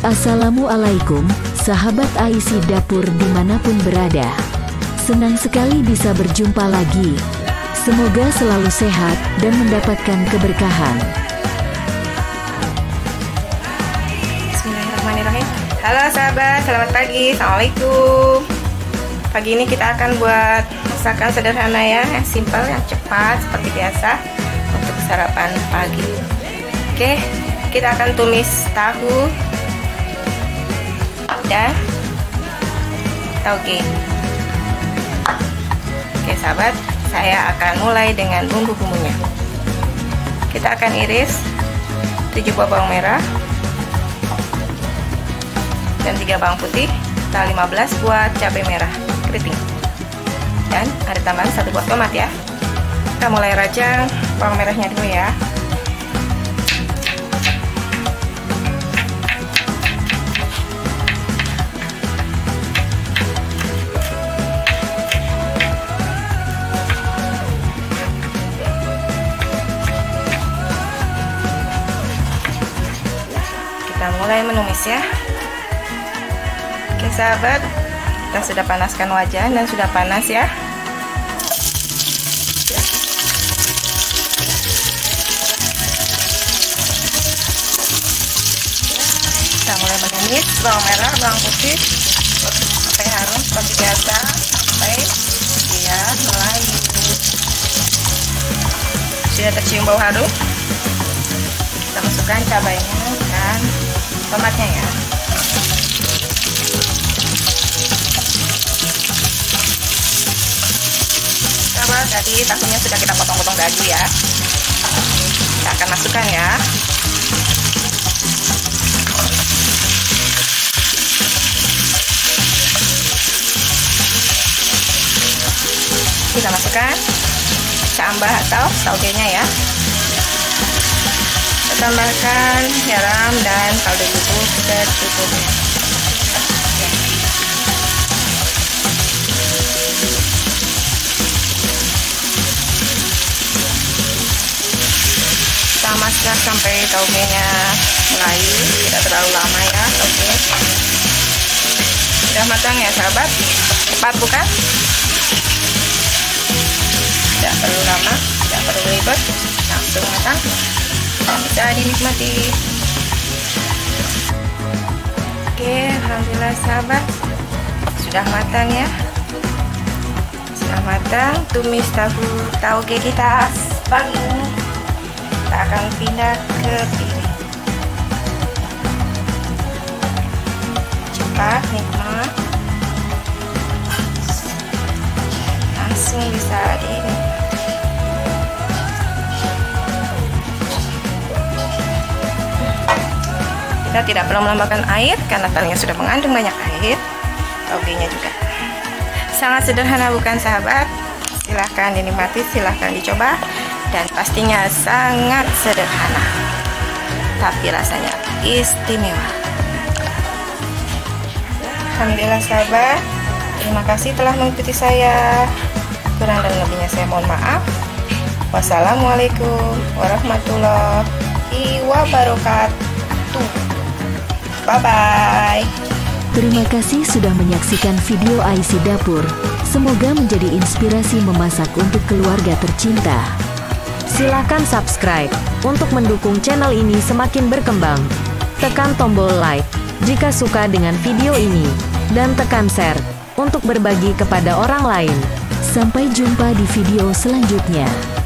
Assalamualaikum, sahabat Aisy Dapur dimanapun berada. Senang sekali bisa berjumpa lagi. Semoga selalu sehat dan mendapatkan keberkahan. Bismillahirrahmanirrahim. Halo sahabat, selamat pagi. Assalamualaikum. Pagi ini kita akan buat masakan sederhana ya, yang simpel, yang cepat seperti biasa untuk sarapan pagi. Oke, kita akan tumis tahu dan tauge. Oke sahabat, saya akan mulai dengan bumbu-bumbunya. Kita akan iris 7 buah bawang merah dan 3 bawang putih, serta 15 buah cabai merah keriting, dan ada tambahan 1 buah tomat ya. Kita mulai rajang bawang merahnya dulu ya. Kita mulai menumis ya. Oke sahabat, kita sudah panaskan wajan dan sudah panas ya. Kita mulai menumis bawang merah, bawang putih sampai harum seperti biasa, sampai dia melayu. Sudah tercium bau harum. Kita masukkan cabainya dan tomatnya ya. Tadi tahunya sudah kita potong-potong daging ya. Kita akan masukkan ya. Kita masukkan cabai atau taugenya ya. Kita tambahkan garam dan kaldu bubuk secukupnya. Masaklah sampai taugenya melayu, tidak terlalu lama ya. Oke, sudah matang ya sahabat, cepat bukan? Tidak perlu lama, tidak perlu ribet, langsung matang, bisa dinikmati. Oke, alhamdulillah sahabat, sudah matang ya, sudah matang tumis tauge kita pagi ini. Kita akan pindah ke piring. Cepat, nikmat, langsung bisa dinikmati. Kita tidak perlu melambahkan air karena tahunya sudah mengandung banyak air, taugenya juga. Sangat sederhana bukan sahabat? Silahkan dinikmati, silahkan dicoba. Dan pastinya sangat sederhana, tapi rasanya istimewa. Alhamdulillah sahabat, terima kasih telah mengikuti saya. Kurang dan lebihnya saya mohon maaf. Wassalamualaikum warahmatullahi wabarakatuh. Bye bye. Terima kasih sudah menyaksikan video Aisy Dapur. Semoga menjadi inspirasi memasak untuk keluarga tercinta. Silakan subscribe untuk mendukung channel ini semakin berkembang. Tekan tombol like jika suka dengan video ini, dan tekan share untuk berbagi kepada orang lain. Sampai jumpa di video selanjutnya.